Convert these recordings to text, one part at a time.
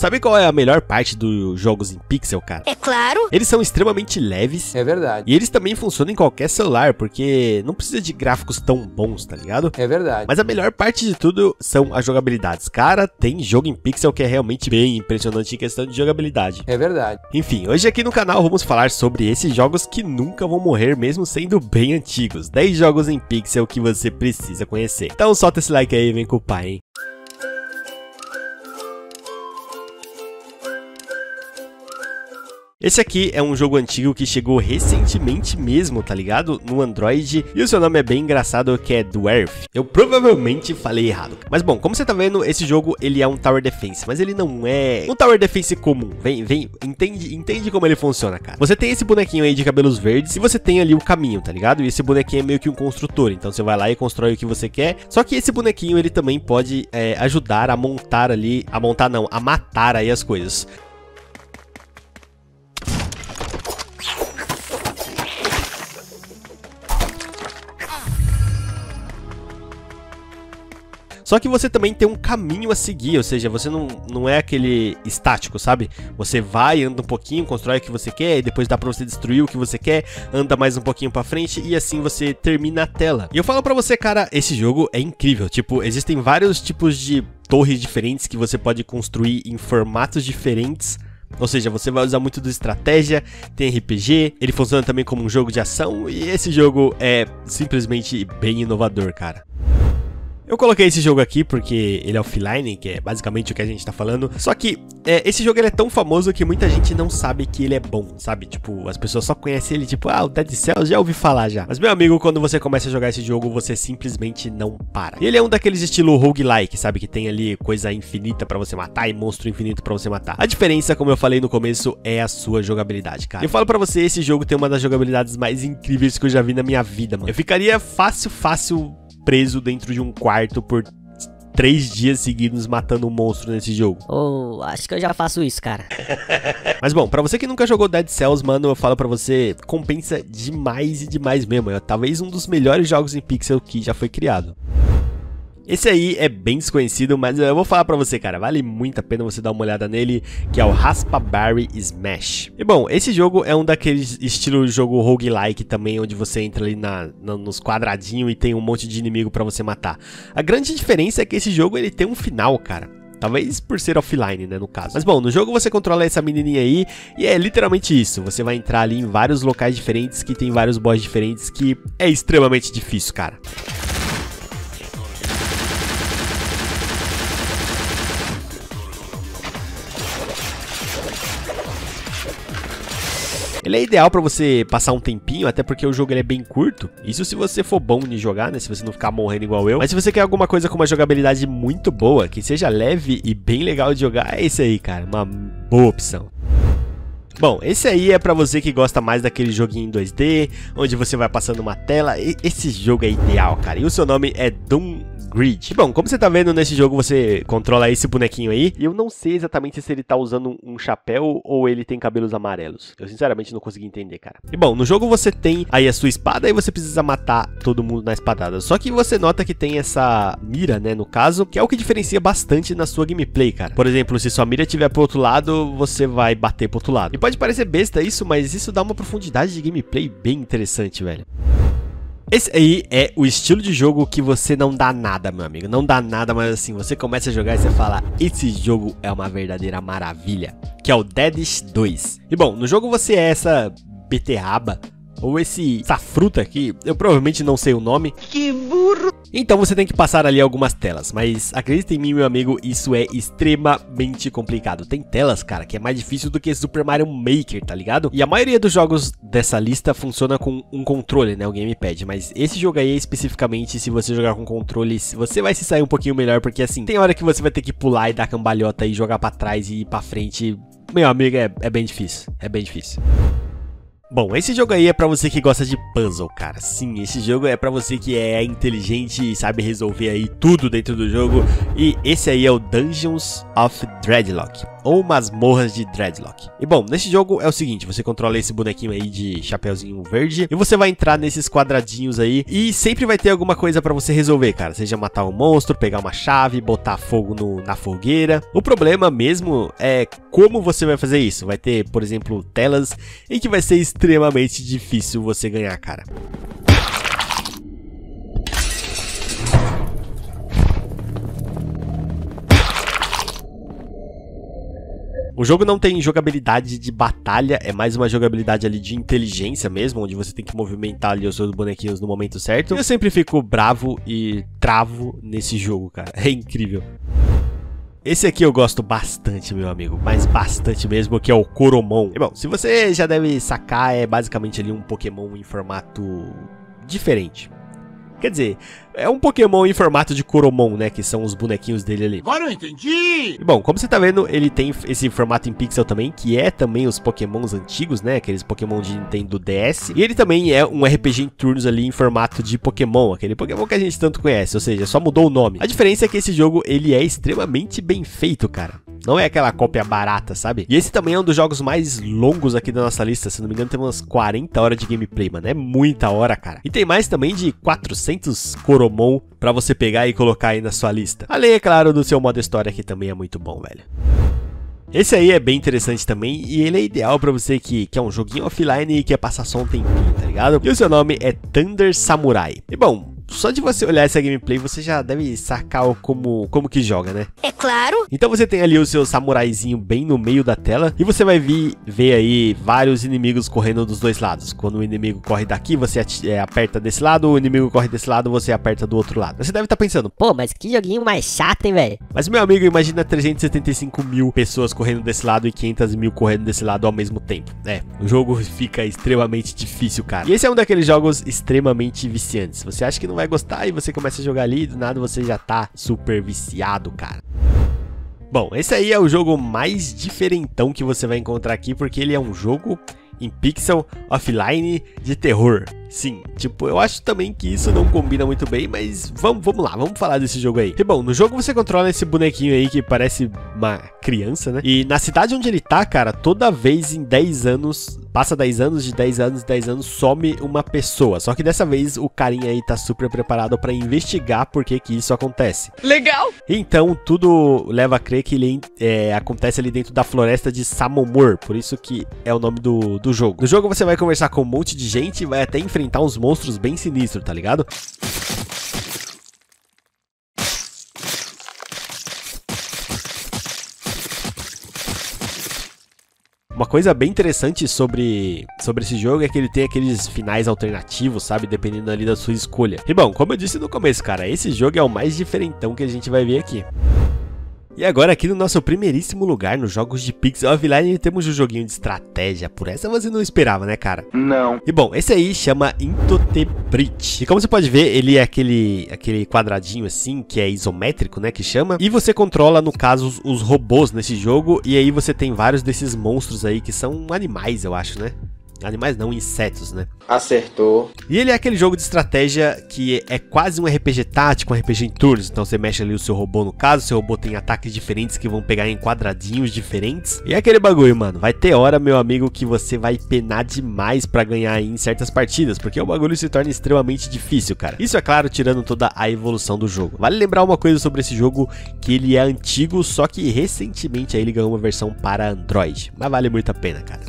Sabe qual é a melhor parte dos jogos em pixel, cara? É claro! Eles são extremamente leves. É verdade. E eles também funcionam em qualquer celular, porque não precisa de gráficos tão bons, tá ligado? É verdade. Mas a melhor parte de tudo são as jogabilidades. Cara, tem jogo em pixel que é realmente bem impressionante em questão de jogabilidade. É verdade. Enfim, hoje aqui no canal vamos falar sobre esses jogos que nunca vão morrer, mesmo sendo bem antigos. 10 jogos em pixel que você precisa conhecer. Então solta esse like aí e vem com o pai, hein? Esse aqui é um jogo antigo que chegou recentemente mesmo, tá ligado? No Android, e o seu nome é bem engraçado, que é Dwarf. Eu provavelmente falei errado. Mas bom, como você tá vendo, esse jogo, ele é um Tower Defense, mas ele não é um Tower Defense comum. Entende como ele funciona, cara. Você tem esse bonequinho aí de cabelos verdes, e você tem ali o caminho, tá ligado? E esse bonequinho é meio que um construtor, então você vai lá e constrói o que você quer. Só que esse bonequinho, ele também pode ajudar a montar ali, a matar aí as coisas. Só que você também tem um caminho a seguir, ou seja, você não é aquele estático, sabe? Você vai, anda um pouquinho, constrói o que você quer, e depois dá pra você destruir o que você quer, anda mais um pouquinho pra frente, e assim você termina a tela. E eu falo pra você, cara, esse jogo é incrível. Tipo, existem vários tipos de torres diferentes que você pode construir em formatos diferentes. Ou seja, você vai usar muito de estratégia, tem RPG, ele funciona também como um jogo de ação, e esse jogo é simplesmente bem inovador, cara. Eu coloquei esse jogo aqui porque ele é offline, que é basicamente o que a gente tá falando. Só que esse jogo ele é tão famoso que muita gente não sabe que ele é bom, sabe? Tipo, as pessoas só conhecem ele, tipo, ah, o Dead Cells, já ouvi falar já. Mas, meu amigo, quando você começa a jogar esse jogo, você simplesmente não para. E ele é um daqueles estilo roguelike, sabe? Que tem ali coisa infinita pra você matar e monstro infinito pra você matar. A diferença, como eu falei no começo, é a sua jogabilidade, cara. Eu falo pra você, esse jogo tem uma das jogabilidades mais incríveis que eu já vi na minha vida, mano. Eu ficaria fácil preso dentro de um quarto por 3 dias seguidos matando um monstro nesse jogo. Oh, acho que eu já faço isso, cara. Mas bom, pra você que nunca jogou Dead Cells, mano, eu falo pra você, compensa demais e demais mesmo. É talvez um dos melhores jogos em pixel que já foi criado. Esse aí é bem desconhecido, mas eu vou falar pra você, cara, vale muito a pena você dar uma olhada nele, que é o Raspa Barry Smash. E bom, esse jogo é um daqueles estilo jogo roguelike também, onde você entra ali nos quadradinhos e tem um monte de inimigo pra você matar. A grande diferença é que esse jogo ele tem um final, cara. Talvez por ser offline, né, no caso. Mas bom, no jogo você controla essa menininha aí, e é literalmente isso. Você vai entrar ali em vários locais diferentes, que tem vários boss diferentes, que é extremamente difícil, cara. Ele é ideal pra você passar um tempinho, até porque o jogo ele é bem curto. Isso se você for bom de jogar, né? Se você não ficar morrendo igual eu. Mas se você quer alguma coisa com uma jogabilidade muito boa, que seja leve e bem legal de jogar, é esse aí, cara. Uma boa opção. Bom, esse aí é pra você que gosta mais daquele joguinho em 2D, onde você vai passando uma tela. Esse jogo é ideal, cara. E o seu nome é Dontridge. Bom, como você tá vendo nesse jogo, você controla esse bonequinho aí. E eu não sei exatamente se ele tá usando um chapéu ou ele tem cabelos amarelos. Eu sinceramente não consegui entender, cara. E bom, no jogo você tem aí a sua espada e você precisa matar todo mundo na espadada. Só que você nota que tem essa mira, né, no caso, que é o que diferencia bastante na sua gameplay, cara. Por exemplo, se sua mira estiver pro outro lado, você vai bater pro outro lado. E pode parecer besta isso, mas isso dá uma profundidade de gameplay bem interessante, velho. Esse aí é o estilo de jogo que você não dá nada, meu amigo. Não dá nada, mas assim, você começa a jogar e você fala, esse jogo é uma verdadeira maravilha, que é o Deadish 2. E bom, no jogo você é essa beterraba, ou essa fruta aqui, eu provavelmente não sei o nome. Que burro! Então você tem que passar ali algumas telas, mas acredita em mim, meu amigo, isso é extremamente complicado. Tem telas, cara, que é mais difícil do que Super Mario Maker, tá ligado? E a maioria dos jogos dessa lista funciona com um controle, né, o gamepad. Mas esse jogo aí, especificamente, se você jogar com controle, você vai se sair um pouquinho melhor, porque assim, tem hora que você vai ter que pular e dar cambalhota e jogar pra trás e ir pra frente. Meu amigo, é bem difícil, é bem difícil. Bom, esse jogo aí é pra você que gosta de puzzle, cara. Sim, esse jogo é pra você que é inteligente e sabe resolver aí tudo dentro do jogo. E esse aí é o Dungeons of Dreadlock. ou Masmorras de Dreadlock. E bom, nesse jogo é o seguinte, você controla esse bonequinho aí de chapeuzinho verde e você vai entrar nesses quadradinhos aí e sempre vai ter alguma coisa pra você resolver, cara. Seja matar um monstro, pegar uma chave, botar fogo na fogueira. O problema mesmo é como você vai fazer isso. Vai ter, por exemplo, telas em que vai ser extremamente difícil você ganhar, cara. O jogo não tem jogabilidade de batalha, é mais uma jogabilidade ali de inteligência mesmo, onde você tem que movimentar ali os seus bonequinhos no momento certo. Eu sempre fico bravo e travo nesse jogo, cara. É incrível. Esse aqui eu gosto bastante, meu amigo, mas bastante mesmo, que é o Coromon. E bom, se você já deve sacar, é basicamente ali um Pokémon em formato diferente. Quer dizer, é um Pokémon em formato de Coromon, né, que são os bonequinhos dele ali. Agora eu entendi! E bom, como você tá vendo, ele tem esse formato em pixel também, que é também os Pokémons antigos, né, aqueles Pokémon de Nintendo DS. E ele também é um RPG em turnos ali em formato de Pokémon, aquele Pokémon que a gente tanto conhece, ou seja, só mudou o nome. A diferença é que esse jogo, ele é extremamente bem feito, cara. Não é aquela cópia barata, sabe? E esse também é um dos jogos mais longos aqui da nossa lista, se não me engano tem umas 40 horas de gameplay, mano, é muita hora, cara. E tem mais também de 400 Coromon pra você pegar e colocar aí na sua lista. Além, é claro, do seu modo história, que também é muito bom, velho. Esse aí é bem interessante também e ele é ideal pra você que quer um joguinho offline e quer passar só um tempinho, tá ligado? E o seu nome é Thunder Samurai. E bom, só de você olhar essa gameplay, você já deve sacar como que joga, né? É claro! Então você tem ali o seu samuraizinho bem no meio da tela, e você vai ver aí vários inimigos correndo dos dois lados. Quando o inimigo corre daqui, você aperta desse lado, o inimigo corre desse lado, você aperta do outro lado. Você deve estar pensando, pô, mas que joguinho mais chato, hein, velho? Mas, meu amigo, imagina 375 mil pessoas correndo desse lado e 500 mil correndo desse lado ao mesmo tempo. É, o jogo fica extremamente difícil, cara. E esse é um daqueles jogos extremamente viciantes. Você acha que não vai gostar e você começa a jogar ali e do nada você já tá super viciado, cara. Bom, esse aí é o jogo mais diferentão que você vai encontrar aqui, porque ele é um jogo em pixel, offline, de terror. Sim, tipo, eu acho também que isso não combina muito bem, mas vamos lá, vamos falar desse jogo aí. E bom, no jogo você controla esse bonequinho aí que parece uma criança, né? E na cidade onde ele tá, cara, toda vez em 10 anos, passa 10 anos, de 10 anos, 10 anos, some uma pessoa. Só que dessa vez o carinha aí tá super preparado pra investigar por que que isso acontece. Legal! Então, tudo leva a crer que ele acontece ali dentro da floresta de Samomor, por isso que é o nome do jogo. No jogo você vai conversar com um monte de gente, vai até enfrentar uns monstros bem sinistros, tá ligado? Uma coisa bem interessante sobre esse jogo é que ele tem aqueles finais alternativos, sabe? Dependendo ali da sua escolha. E bom, como eu disse no começo, cara, esse jogo é o mais diferentão que a gente vai ver aqui. E agora aqui no nosso primeiríssimo lugar nos jogos de pixel offline temos um joguinho de estratégia, por essa você não esperava, né, cara? Não. E bom, esse aí chama Intotebrite. E como você pode ver, ele é aquele quadradinho assim, que é isométrico, né, que chama. E você controla, no caso, os robôs nesse jogo, e aí você tem vários desses monstros aí, que são animais, eu acho, né? Animais não, insetos, né? Acertou. E ele é aquele jogo de estratégia que é quase um RPG tático, um RPG em turnos. Então você mexe ali o seu robô, no caso. Seu robô tem ataques diferentes que vão pegar em quadradinhos diferentes. E é aquele bagulho, mano. Vai ter hora, meu amigo, que você vai penar demais pra ganhar aí em certas partidas, porque o bagulho se torna extremamente difícil, cara. Isso, é claro, tirando toda a evolução do jogo. Vale lembrar uma coisa sobre esse jogo, que ele é antigo, só que recentemente aí ele ganhou uma versão para Android. Mas vale muito a pena, cara.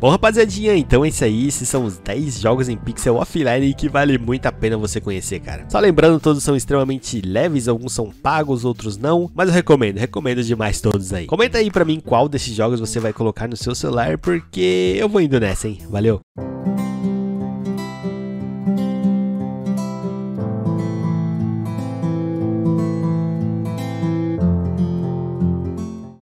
Bom, rapaziadinha, então é isso aí, esses são os 10 jogos em pixel offline que vale muito a pena você conhecer, cara. Só lembrando, todos são extremamente leves, alguns são pagos, outros não, mas eu recomendo demais todos aí. Comenta aí pra mim qual desses jogos você vai colocar no seu celular, porque eu vou indo nessa, hein? Valeu!